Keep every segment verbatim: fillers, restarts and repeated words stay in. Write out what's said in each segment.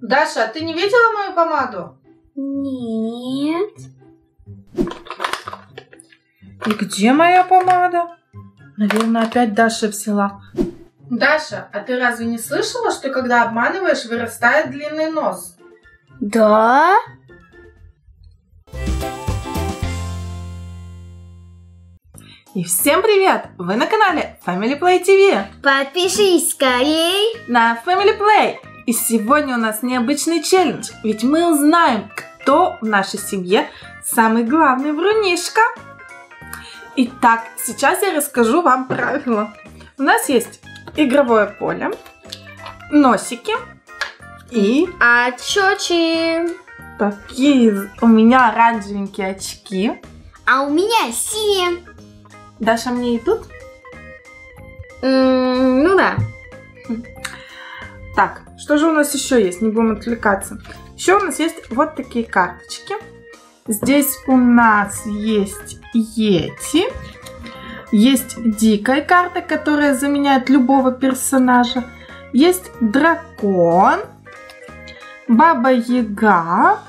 Даша, ты не видела мою помаду? Нет. И где моя помада? Наверное, опять Даша взяла. Даша, а ты разве не слышала, что когда обманываешь, вырастает длинный нос? Да. И всем привет! Вы на канале Family Play ти ви. Подпишись скорей на Family Play. И сегодня у нас необычный челлендж, ведь мы узнаем, кто в нашей семье самый главный врунишка. Итак, сейчас я расскажу вам правила. У нас есть игровое поле, носики и очочи. Такие у меня оранжевенькие очки. А у меня синие. Даша, мне и тут? Mm, ну да. Так, что же у нас еще есть? Не будем отвлекаться. Еще у нас есть вот такие карточки. Здесь у нас есть Йети. Есть дикая карта, которая заменяет любого персонажа. Есть дракон. Баба-яга.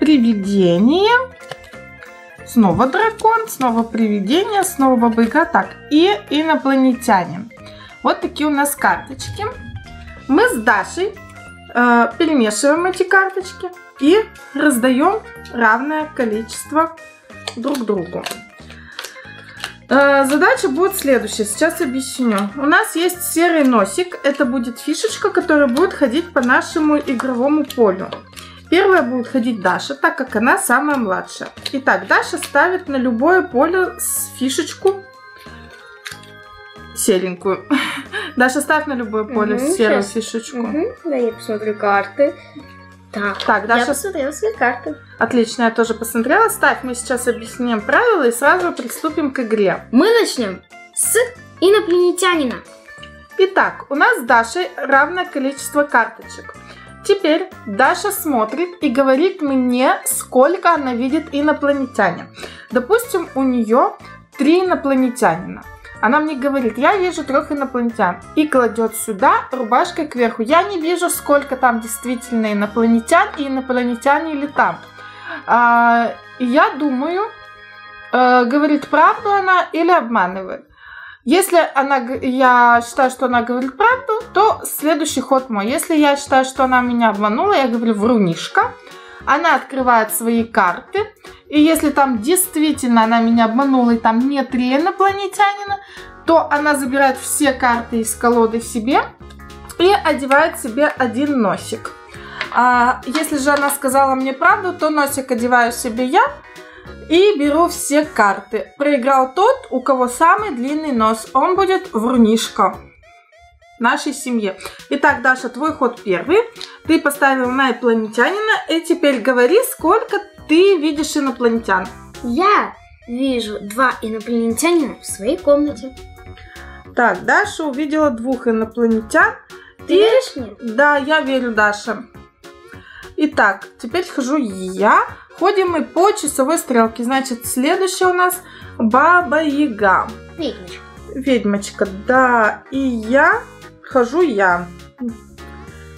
Привидение. Снова дракон, снова привидение, снова баба-яга, так, и инопланетянин. Вот такие у нас карточки. Мы с Дашей э, перемешиваем эти карточки и раздаем равное количество друг другу. Э, задача будет следующая, сейчас объясню. У нас есть серый носик, это будет фишечка, которая будет ходить по нашему игровому полю. Первая будет ходить Даша, так как она самая младшая. Итак, Даша ставит на любое поле с фишечку серенькую. Даша, ставь на любое поле угу, серую сейчас. Фишечку. Угу. Да, я посмотрю карты. Так, так Даша... я посмотрела свои карты. Отлично, я тоже посмотрела. Ставь, мы сейчас объясним правила и сразу приступим к игре. Мы начнем с инопланетянина. Итак, у нас с Дашей равное количество карточек. Теперь Даша смотрит и говорит мне, сколько она видит инопланетянин. Допустим, у нее три инопланетянина. Она мне говорит, я вижу трех инопланетян. И кладет сюда рубашкой кверху. Я не вижу, сколько там действительно инопланетян и инопланетяне ли там. А, я думаю, а, говорит правду она или обманывает. Если она, я считаю, что она говорит правду, то следующий ход мой. Если я считаю, что она меня обманула, я говорю врунишка. Она открывает свои карты. И если там действительно она меня обманула и там нет три инопланетянина, то она забирает все карты из колоды себе и одевает себе один носик. А если же она сказала мне правду, то носик одеваю себе я. И беру все карты. Проиграл тот, у кого самый длинный нос. Он будет врунишка нашей семье. Итак, Даша, твой ход первый. Ты поставила на инопланетянина. И теперь говори, сколько ты видишь инопланетян. Я вижу два инопланетянина в своей комнате. Так, Даша увидела двух инопланетян. Ты и... веришь мне? Да, я верю, Даша. Итак, теперь схожу я. Ходим мы по часовой стрелке. Значит, следующая у нас Баба-Яга. Ведьмочка. Ведьмочка, да. И я хожу я.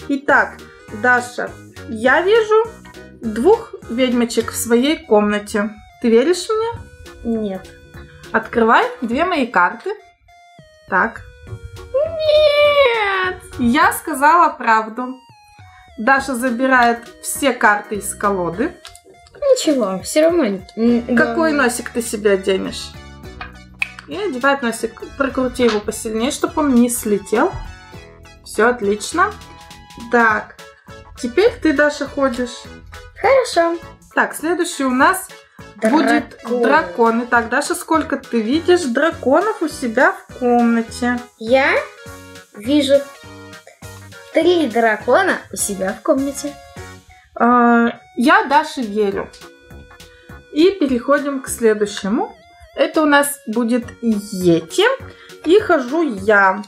Итак, Даша, я вижу двух ведьмочек в своей комнате. Ты веришь мне? Нет. Открывай две мои карты. Так. Нет! Я сказала правду. Даша забирает все карты из колоды. Ничего, все равно. Какой да. носик ты себе оденешь? И одевает носик. Прокрути его посильнее, чтобы он не слетел. Все отлично. Так, теперь ты, Даша, ходишь. Хорошо. Так, следующий у нас дракон. Будет дракон. Итак, Даша, сколько ты видишь драконов у себя в комнате? Я вижу три дракона у себя в комнате. А я Даше верю. И переходим к следующему. Это у нас будет Йети. И хожу я.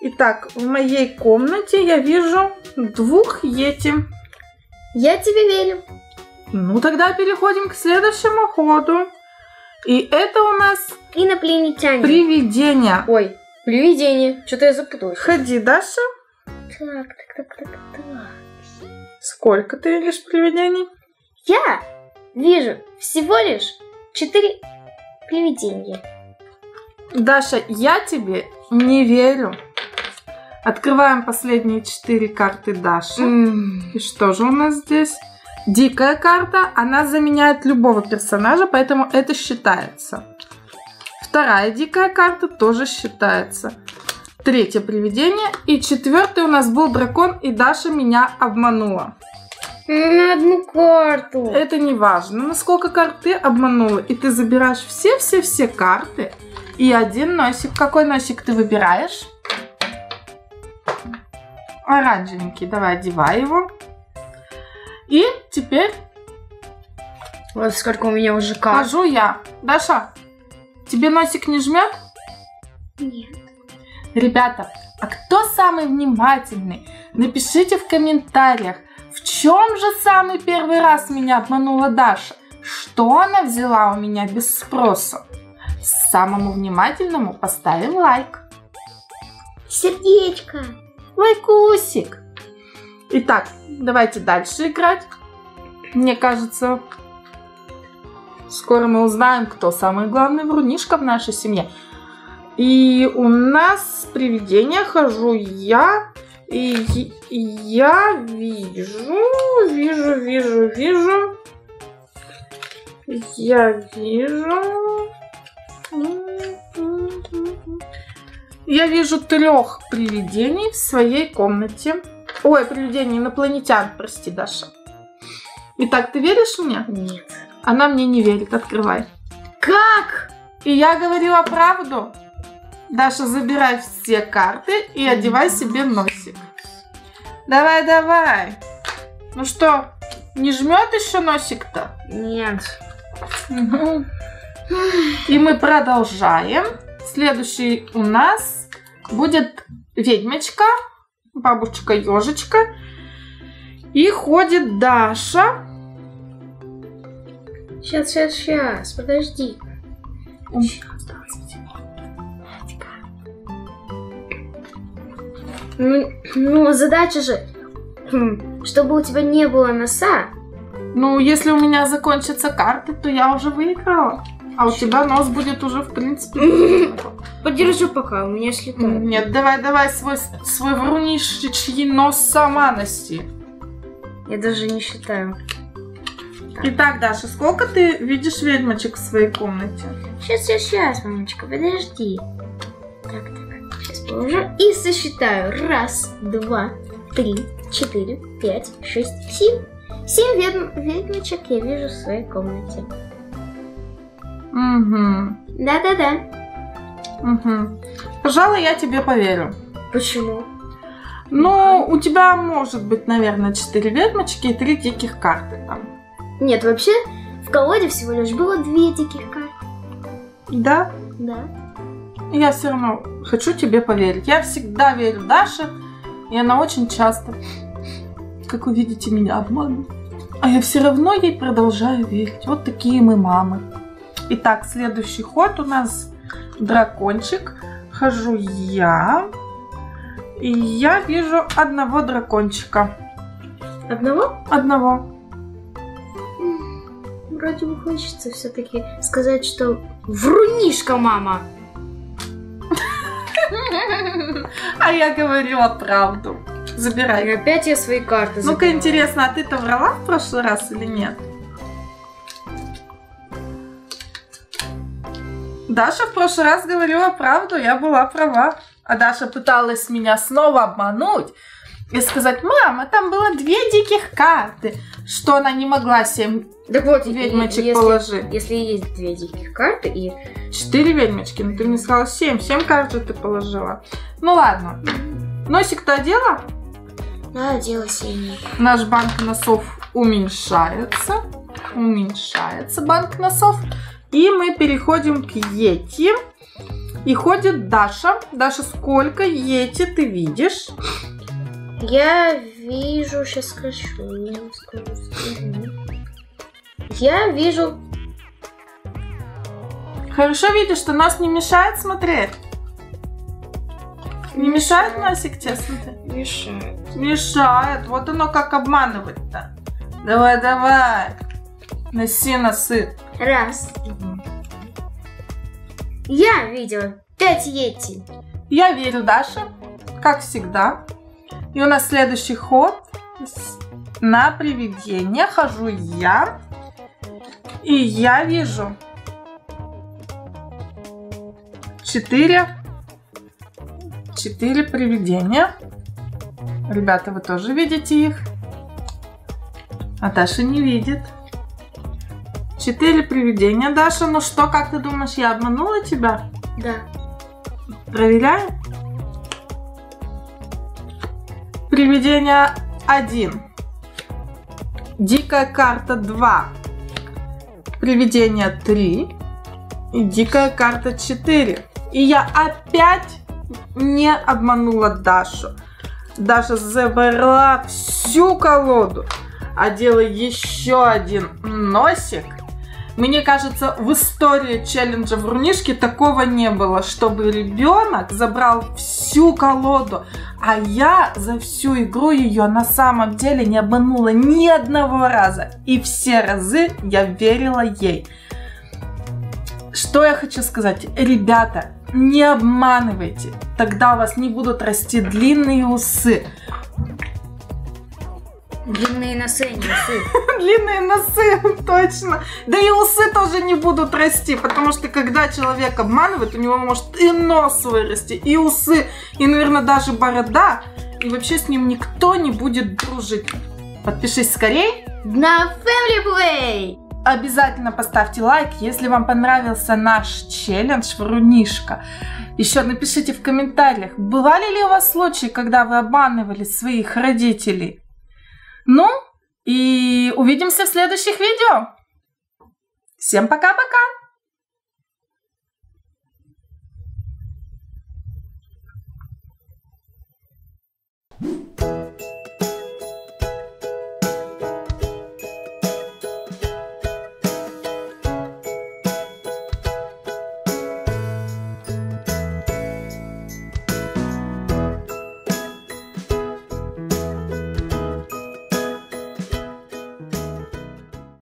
Итак, в моей комнате я вижу двух Йети. Я тебе верю. Ну, тогда переходим к следующему ходу. И это у нас... инопланетяне. Привидение. Ой, привидение. Что-то я запуталась. Ходи, Даша. Так, так, так, так, так. Сколько ты видишь привидений? Я вижу всего лишь четыре привидения. Даша, я тебе не верю. Открываем последние четыре карты Даши. Mm. И что же у нас здесь? Дикая карта, она заменяет любого персонажа, поэтому это считается. Вторая дикая карта тоже считается. Третье привидение. И четвертый у нас был дракон, и Даша меня обманула. На одну карту. Это не важно, насколько карт ты обманула. И ты забираешь все-все-все карты. И один носик. Какой носик ты выбираешь? Оранжевенький. Давай, одевай его. И теперь... Вот сколько у меня уже карт. Скажу я. Даша, тебе носик не жмет? Нет. Ребята, а кто самый внимательный? Напишите в комментариях, в чем же самый первый раз меня обманула Даша? Что она взяла у меня без спроса? Самому внимательному поставим лайк. Сердечко. Лайкусик. Итак, давайте дальше играть. Мне кажется, скоро мы узнаем, кто самый главный врунишка в нашей семье. И у нас привидение, хожу я, и я вижу, вижу, вижу, вижу, я вижу, я вижу трех привидений в своей комнате. Ой, привидений инопланетян, прости, Даша. Итак, ты веришь мне? Нет. Она мне не верит, открывай. Как? И я говорила правду. Даша, забирай все карты и одевай себе носик. Давай, давай. Ну что, не жмет еще носик-то? Нет. Угу. И мы продолжаем. Следующий у нас будет ведьмочка, бабушка-ежечка. И ходит Даша. Сейчас, сейчас, сейчас, подожди. Сейчас, Ну, ну, задача же, чтобы у тебя не было носа. Ну, если у меня закончатся карты, то я уже выиграла. А у тебя нос будет уже, в принципе... Подержу пока, у меня слетает. Нет, давай-давай свой, свой врунишечий нос сама носи. Я даже не считаю. Так. Итак, Даша, сколько ты видишь ведьмочек в своей комнате? Сейчас, сейчас, сейчас, мамочка, подожди. Так-то. И сосчитаю. Раз, два, три, четыре, пять, шесть, семь. Семь ведьмочек я вижу в своей комнате. Угу. Да-да-да. Угу. Пожалуй, я тебе поверю. Почему? Ну, у тебя может быть, наверное, четыре ведьмочки и три диких карты там. Нет, вообще в колоде всего лишь было две диких карты. Да? Да. Я все равно хочу тебе поверить. Я всегда верю Даше, и она очень часто, как вы видите, меня обманывает. А я все равно ей продолжаю верить. Вот такие мы мамы. Итак, следующий ход у нас дракончик. Хожу я, и я вижу одного дракончика. Одного? Одного. Вроде бы хочется все-таки сказать, что врунишка, мама. А я говорила правду. Забирай. И опять я свои карты забирала. Ну-ка, интересно, а ты-то врала в прошлый раз или нет? Даша в прошлый раз говорила правду, я была права. А Даша пыталась меня снова обмануть и сказать: мама, там было две диких карты, что она не могла семь вот, ведьмочек если, положи. Если есть две диких карты и... Четыре ведьмочки, но ты мне сказала семь. Семь карт же ты положила. Ну ладно. Носик-то одела? Да, одела синий. Наш банк носов уменьшается. Уменьшается банк носов. И мы переходим к йети. И ходит Даша. Даша, сколько йети ты видишь? Я вижу... Сейчас скажу. Я вам скажу, скажу. Я вижу... Хорошо видишь, что нос не мешает смотреть? Не мешает носик тебе смотреть? Мешает. Мешает. Вот оно как обманывать-то. Давай, давай. Носи носы. Раз. Угу. Я видела пять йети. Я верю, Даша. Как всегда. И у нас следующий ход. На привидение хожу я. И я вижу четыре. Четыре привидения. Ребята, вы тоже видите их. А Даша не видит. Четыре привидения, Даша. Ну что, как ты думаешь, я обманула тебя? Да. Проверяем. Привидение один. Дикая карта два. Привидение три. И дикая карта четыре. И я опять не обманула Дашу. Даша забрала всю колоду. А делаю еще один носик. Мне кажется, в истории челленджа Врунишки такого не было, чтобы ребенок забрал всю колоду, а я за всю игру ее на самом деле не обманула ни одного раза. И все разы я верила ей. Что я хочу сказать? Ребята, не обманывайте, тогда у вас не будут расти длинные усы. Длинные носы, не усы. Длинные носы, точно. Да и усы тоже не будут расти, потому что когда человек обманывает, у него может и нос вырасти, и усы, и, наверное, даже борода. И вообще с ним никто не будет дружить. Подпишись скорей на Family Play. Обязательно поставьте лайк, если вам понравился наш челлендж Врунишка. Еще напишите в комментариях, бывали ли у вас случаи, когда вы обманывали своих родителей. Ну, и увидимся в следующих видео. Всем пока-пока!